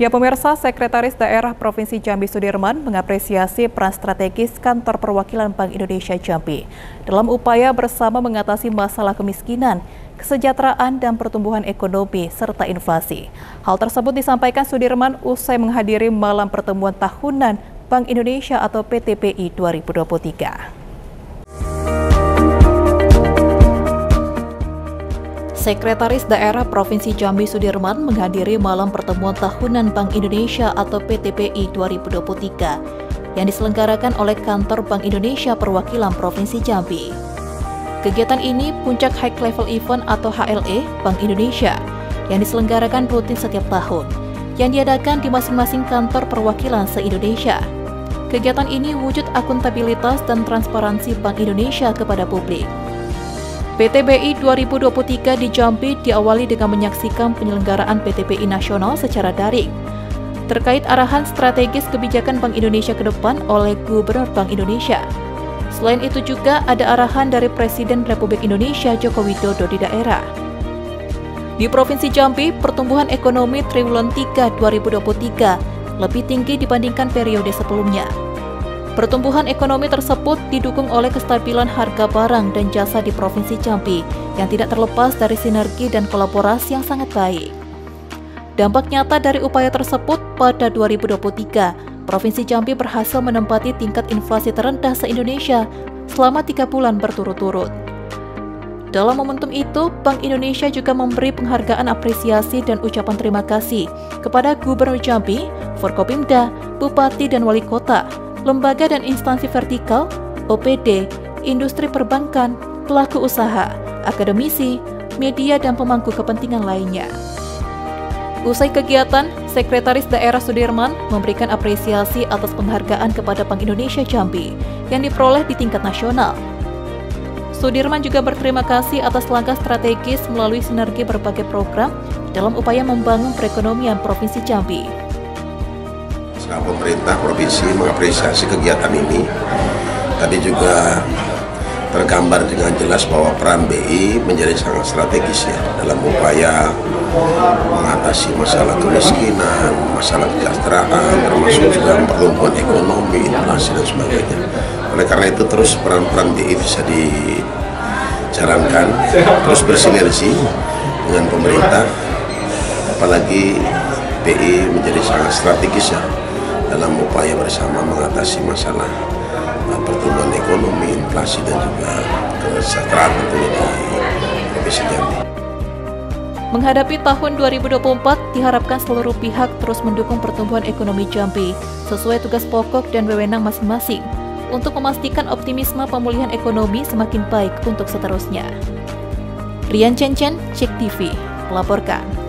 Ya pemirsa, Sekretaris Daerah Provinsi Jambi Sudirman mengapresiasi peran strategis Kantor Perwakilan Bank Indonesia Jambi dalam upaya bersama mengatasi masalah kemiskinan, kesejahteraan dan pertumbuhan ekonomi serta inflasi. Hal tersebut disampaikan Sudirman usai menghadiri malam pertemuan tahunan Bank Indonesia atau PTBI 2023. Sekretaris Daerah Provinsi Jambi Sudirman menghadiri malam pertemuan tahunan Bank Indonesia atau PTBI 2023 yang diselenggarakan oleh Kantor Bank Indonesia Perwakilan Provinsi Jambi. Kegiatan ini puncak High Level Event atau HLE Bank Indonesia yang diselenggarakan rutin setiap tahun yang diadakan di masing-masing kantor perwakilan se-Indonesia. Kegiatan ini wujud akuntabilitas dan transparansi Bank Indonesia kepada publik. PTBI 2023 di Jambi diawali dengan menyaksikan penyelenggaraan PTBI nasional secara daring terkait arahan strategis kebijakan Bank Indonesia ke depan oleh Gubernur Bank Indonesia. Selain itu juga ada arahan dari Presiden Republik Indonesia Joko Widodo di daerah. Di Provinsi Jambi, pertumbuhan ekonomi triwulan 3 2023 lebih tinggi dibandingkan periode sebelumnya. Pertumbuhan ekonomi tersebut didukung oleh kestabilan harga barang dan jasa di Provinsi Jambi yang tidak terlepas dari sinergi dan kolaborasi yang sangat baik. Dampak nyata dari upaya tersebut pada 2023, Provinsi Jambi berhasil menempati tingkat inflasi terendah se-Indonesia selama 3 bulan berturut-turut. Dalam momentum itu, Bank Indonesia juga memberi penghargaan apresiasi dan ucapan terima kasih kepada Gubernur Jambi, Forkopimda, Bupati dan Wali Kota, lembaga dan instansi vertikal, OPD, industri perbankan, pelaku usaha, akademisi, media dan pemangku kepentingan lainnya. Usai kegiatan, Sekretaris Daerah Sudirman memberikan apresiasi atas penghargaan kepada Bank Indonesia Jambi yang diperoleh di tingkat nasional. Sudirman juga berterima kasih atas langkah strategis melalui sinergi berbagai program dalam upaya membangun perekonomian Provinsi Jambi. Pemerintah provinsi mengapresiasi kegiatan ini. Tadi juga tergambar dengan jelas bahwa peran BI menjadi sangat strategis ya dalam upaya mengatasi masalah kemiskinan, masalah kesejahteraan, termasuk juga pertumbuhan ekonomi, inflasi dan sebagainya. Oleh karena itu terus peran-peran BI bisa dijalankan, terus bersinergi dengan pemerintah, apalagi BI menjadi sangat strategis ya dalam upaya bersama mengatasi masalah pertumbuhan ekonomi, inflasi dan juga kesejahteraan tentunya di Provinsi Jambi. Menghadapi tahun 2024, diharapkan seluruh pihak terus mendukung pertumbuhan ekonomi Jambi sesuai tugas pokok dan wewenang masing-masing untuk memastikan optimisme pemulihan ekonomi semakin baik untuk seterusnya. Rian Chenchen, CTV, melaporkan.